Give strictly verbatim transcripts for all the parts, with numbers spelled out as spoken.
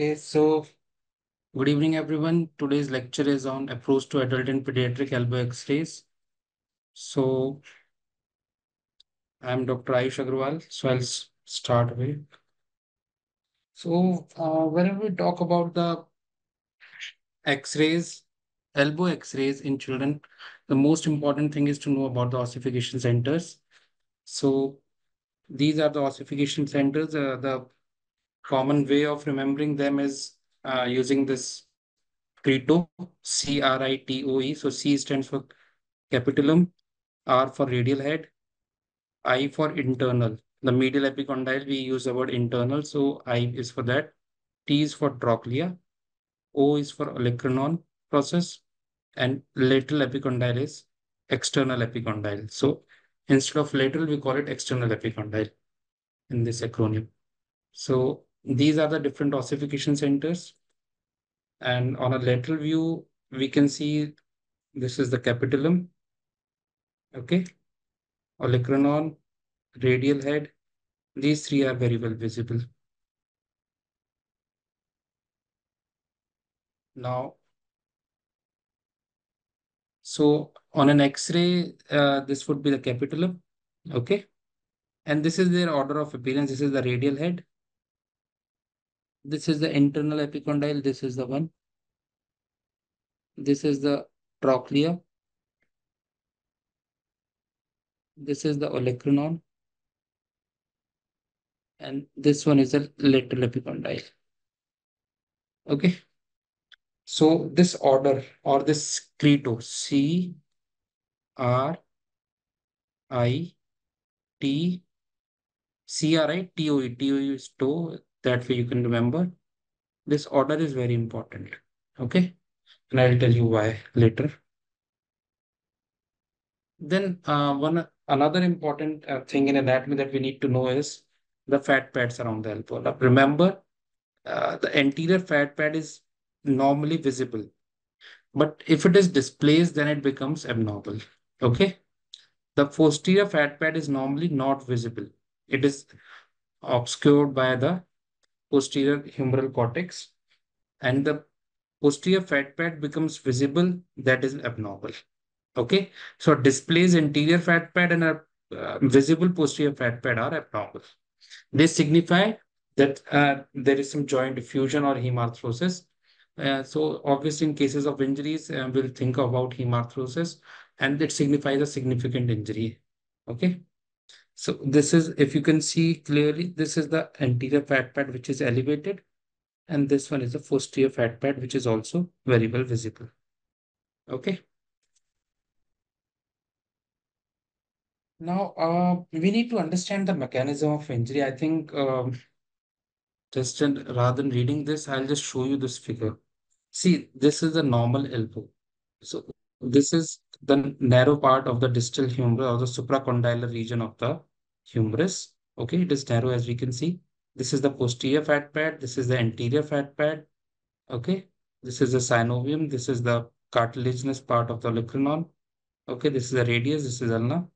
Okay, so good evening, everyone. Today's lecture is on approach to adult and pediatric elbow X-rays. So I'm Doctor Ayush Agrawal. So I'll start with. So uh, whenever we talk about the X-rays, elbow X-rays in children, the most important thing is to know about the ossification centers. So these are the ossification centers. Uh, the common way of remembering them is uh, using this CRITOE, C R I T O E. So C stands for capitulum, R for radial head, I for internal. The medial epicondyle, we use the word internal, so I is for that. T is for trochlea, O is for olecranon process, and lateral epicondyle is external epicondyle. So instead of lateral, we call it external epicondyle in this acronym. So these are the different ossification centers. And on a lateral view, we can see this is the capitulum, okay, olecranon, radial head. These three are very well visible. Now, so on an X-ray, uh, this would be the capitulum, okay, and this is their order of appearance. This is the radial head. This is the internal epicondyle. This is the one. This is the trochlea. This is the olecranon. And this one is the lateral epicondyle. Okay. So this order or this CRITOE, C, R, I, T, C, R, I, T, O, E. T, O, E is toe. That way you can remember. This order is very important. Okay. And I'll tell you why later. Then uh, one another important uh, thing in anatomy that we need to know is the fat pads around the elbow. Now, remember, uh, the anterior fat pad is normally visible. But if it is displaced, then it becomes abnormal. Okay. The posterior fat pad is normally not visible. It is obscured by the posterior humeral cortex, and the posterior fat pad becomes visible, that is abnormal. Okay, so displays anterior fat pad and a uh, visible posterior fat pad are abnormal. They signify that uh, there is some joint effusion or hemarthrosis. Uh, so obviously in cases of injuries, uh, we'll think about hemarthrosis, and it signifies a significant injury. Okay. So this is, if you can see clearly, this is the anterior fat pad which is elevated, and this one is the posterior fat pad which is also very well visible. Okay. Now uh, we need to understand the mechanism of injury. I think um, just in, rather than reading this, I'll just show you this figure. See, this is the normal elbow. So this is the narrow part of the distal humerus or the supracondylar region of the humerus. Okay, it is narrow, as we can see. This is the posterior fat pad. This is the anterior fat pad. Okay, this is the synovium. This is the cartilaginous part of the olecranon. Okay, this is the radius. This is ulna.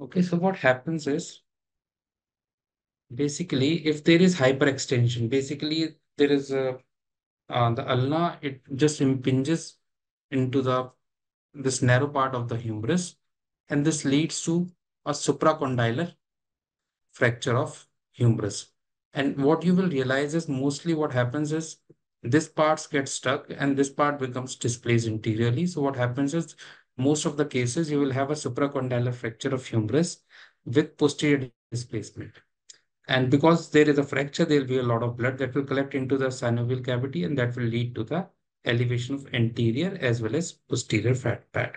Okay, so what happens is basically if there is hyperextension, basically there is a, uh, the ulna, it just impinges into the this narrow part of the humerus, and this leads to a supracondylar fracture of humerus. And what you will realize is mostly what happens is this part gets stuck and this part becomes displaced anteriorly. So what happens is most of the cases you will have a supracondylar fracture of humerus with posterior displacement. And because there is a fracture, there will be a lot of blood that will collect into the synovial cavity, and that will lead to the elevation of anterior as well as posterior fat pad.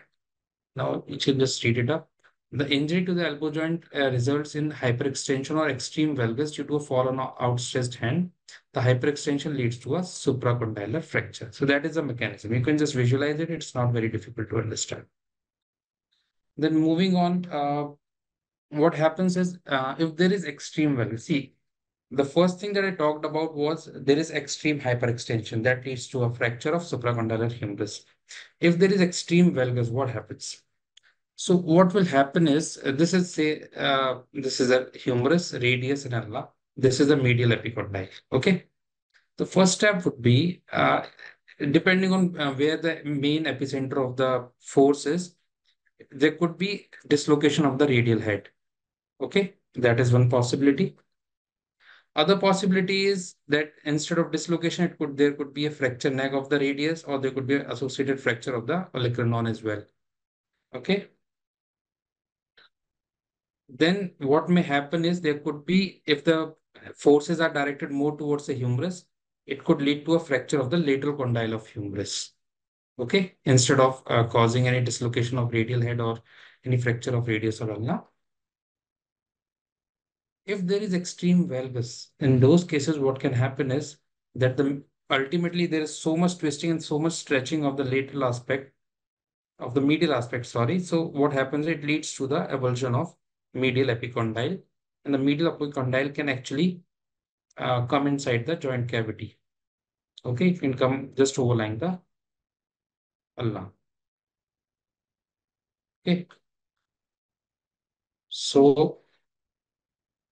Now you should just read it up. The injury to the elbow joint uh, results in hyperextension or extreme valgus due to a fall on an outstretched hand. The hyperextension leads to a supracondylar fracture. So that is the mechanism. You can just visualize it. It's not very difficult to understand. Then moving on, uh, what happens is uh, if there is extreme valgus, see, the first thing that I talked about was there is extreme hyperextension that leads to a fracture of supracondylar humerus. If there is extreme valgus, what happens? So what will happen is, uh, this is say, uh, this is a humerus, radius and ulna. This is a medial epicondyle, okay? The first step would be, uh, depending on uh, where the main epicenter of the force is, there could be dislocation of the radial head. Okay, that is one possibility. Other possibility is that instead of dislocation, it could there could be a fracture nag of the radius, or there could be an associated fracture of the olecranon as well. Okay. Then what may happen is there could be, if the forces are directed more towards the humerus, it could lead to a fracture of the lateral condyle of humerus. Okay, instead of uh, causing any dislocation of radial head or any fracture of radius or ulna. If there is extreme valgus, in those cases, what can happen is that the ultimately there is so much twisting and so much stretching of the lateral aspect, of the medial aspect, sorry. So what happens, it leads to the avulsion of medial epicondyle, and the medial epicondyle can actually uh, come inside the joint cavity. Okay, it can come just overlying the ulna. Okay. So,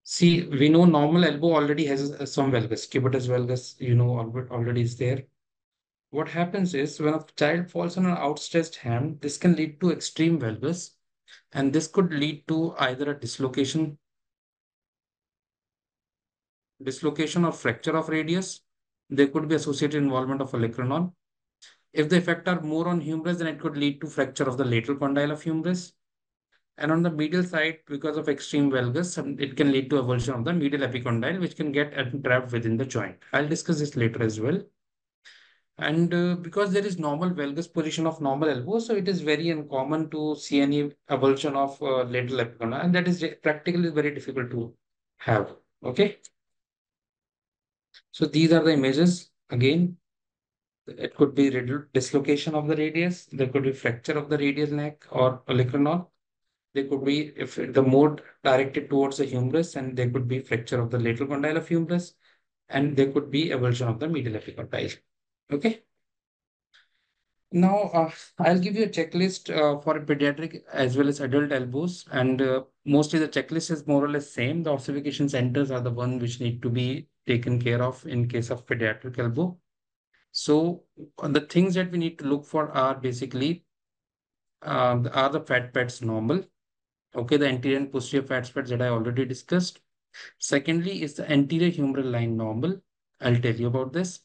see, we know normal elbow already has some valgus. Cubitus valgus, you know, already is there. What happens is when a child falls on an outstretched hand, this can lead to extreme valgus, and this could lead to either a dislocation, dislocation or fracture of radius. There could be associated involvement of olecranon. If the effect are more on humerus, then it could lead to fracture of the lateral condyle of humerus. And on the medial side, because of extreme valgus, it can lead to avulsion of the medial epicondyle, which can get entrapped within the joint. I'll discuss this later as well. And uh, because there is normal valgus position of normal elbow, so it is very uncommon to see any avulsion of uh, lateral epicondyle, and that is practically very difficult to have. Okay. So these are the images. Again, it could be dislocation of the radius. There could be fracture of the radial neck or olecranon. There could be, if the mode directed towards the humerus, and there could be fracture of the lateral condyle of humerus, and there could be avulsion of the medial epicondyle. Okay. Now, uh, I'll give you a checklist uh, for pediatric as well as adult elbows, and uh, mostly the checklist is more or less same. The observation centers are the one which need to be taken care of in case of pediatric elbow. So the things that we need to look for are basically, uh, are the fat pads normal? Okay, the anterior and posterior fat pads that I already discussed. Secondly, is the anterior humeral line normal? I'll tell you about this.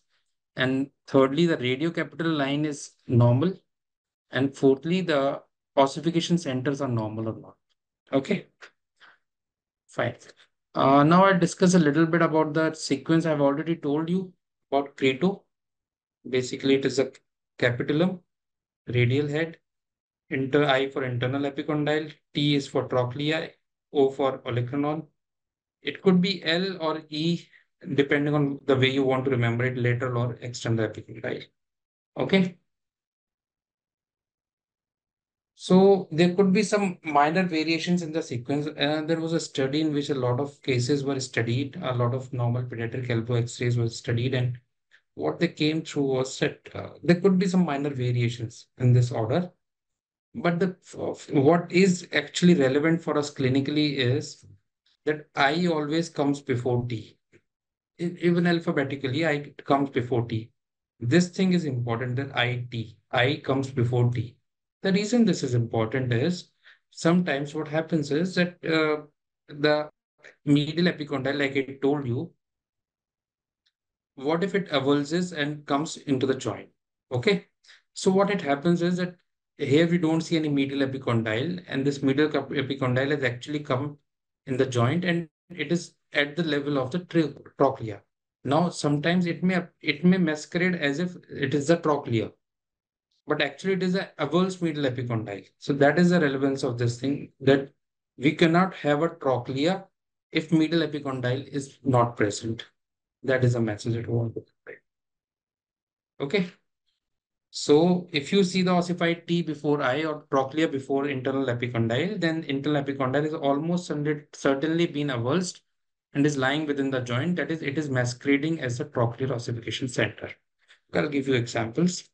And thirdly, the radiocapital line is normal. And fourthly, the ossification centers are normal or not. Okay, fine. Uh, now I'll discuss a little bit about the sequence. I've already told you about CRITOE. Basically, it is a capitulum, radial head, inter I for internal epicondyle, T is for trochlea, O for olecranon. It could be L or E, depending on the way you want to remember it, lateral or external epicondyle. Okay. So there could be some minor variations in the sequence. Uh, there was a study in which a lot of cases were studied, a lot of normal pediatric elbow x-rays were studied, and what they came through was that uh, there could be some minor variations in this order. But the what is actually relevant for us clinically is that I always comes before T. Even alphabetically, I comes before T. This thing is important, that I, T. I comes before T. The reason this is important is sometimes what happens is that uh, the medial epicondyle, like I told you, what if it avulses and comes into the joint? Okay. So what it happens is that here we don't see any medial epicondyle, and this medial epicondyle has actually come in the joint, and it is at the level of the trochlea. Now, sometimes it may, it may masquerade as if it is the trochlea, but actually it is a avulsed medial epicondyle. So that is the relevance of this thing, that we cannot have a trochlea if medial epicondyle is not present. That is a message that we want to provide. Okay. So if you see the ossified T before I or trochlea before internal epicondyle, then internal epicondyle is almost certainly been avulsed and is lying within the joint. That is, it is masquerading as a trochlear ossification center. I'll give you examples.